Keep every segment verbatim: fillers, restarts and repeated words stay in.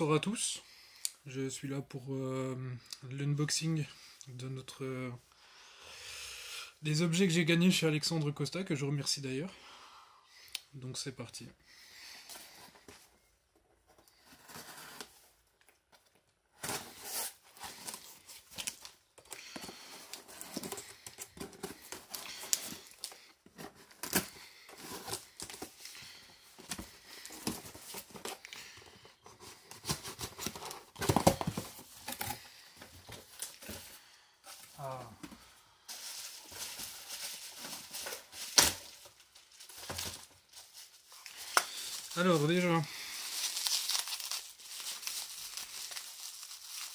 Bonjour à tous, je suis là pour euh, l'unboxing de notre euh, des objets que j'ai gagnés chez Alexandre Costa, que je remercie d'ailleurs. Donc c'est parti. Alors déjà,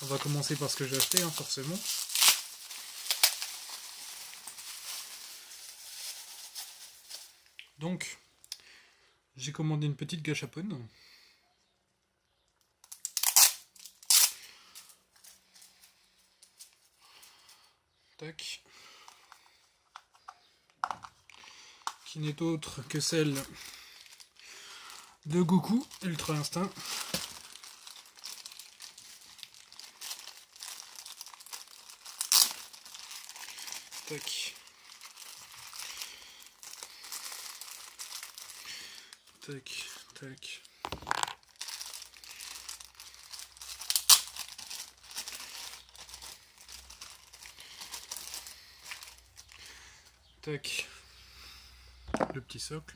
on va commencer par ce que j'ai acheté, hein, forcément. Donc, j'ai commandé une petite gashapon. Tac. Qui n'est autre que celle de Goku, Ultra Instinct. Tac. Tac, tac. Tac. Le petit socle.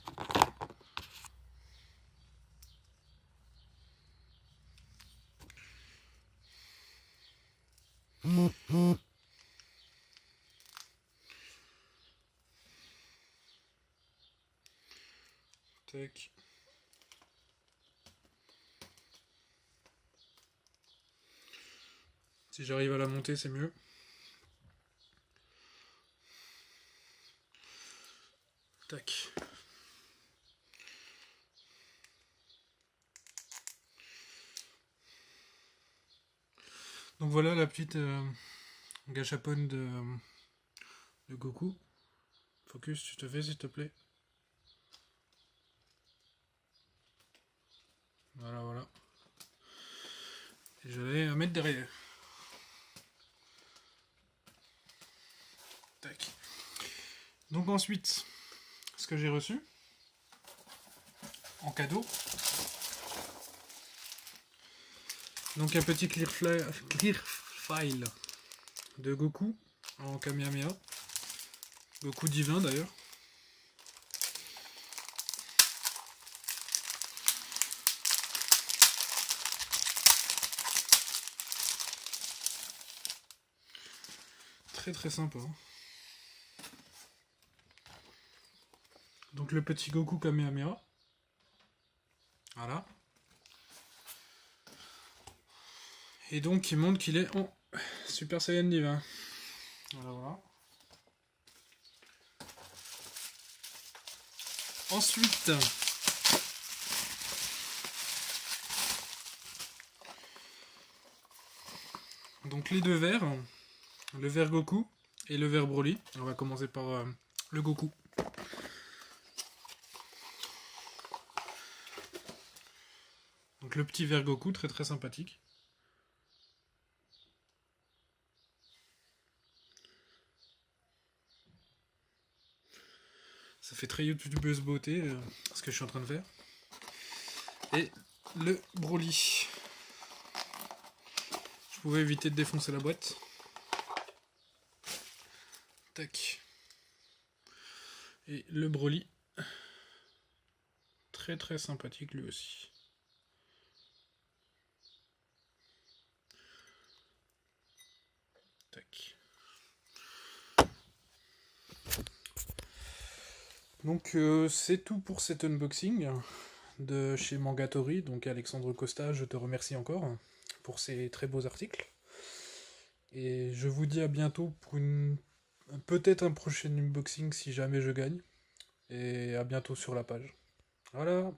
Tac. Si j'arrive à la monter, c'est mieux. Tac. Donc voilà la petite euh, gashapon de, de Goku. Focus, tu te fais s'il te plaît. Voilà, voilà. Et je vais la mettre derrière. Tac. Donc ensuite, ce que j'ai reçu en cadeau. Donc un petit clear file, clear file de Goku en Kamehameha. Goku divin d'ailleurs. Très très sympa. Donc le petit Goku Kamehameha. Voilà. Et donc il montre qu'il est en Super Saiyan Divin. Voilà, voilà. Ensuite, donc les deux verres. Le verre Goku et le verre Broly. On va commencer par euh, le Goku. Donc le petit verre Goku, très très sympathique. Ça fait très youtubeuse beauté, euh, ce que je suis en train de faire. Et le Broly. Je pouvais éviter de défoncer la boîte. Tac. Et le Broly, très très sympathique lui aussi. Tac. Donc euh, c'est tout pour cet unboxing de chez Mangatori. Donc Alexandre Costa, je te remercie encore pour ces très beaux articles. Et je vous dis à bientôt pour une... peut-être un prochain unboxing si jamais je gagne. Et à bientôt sur la page. Voilà.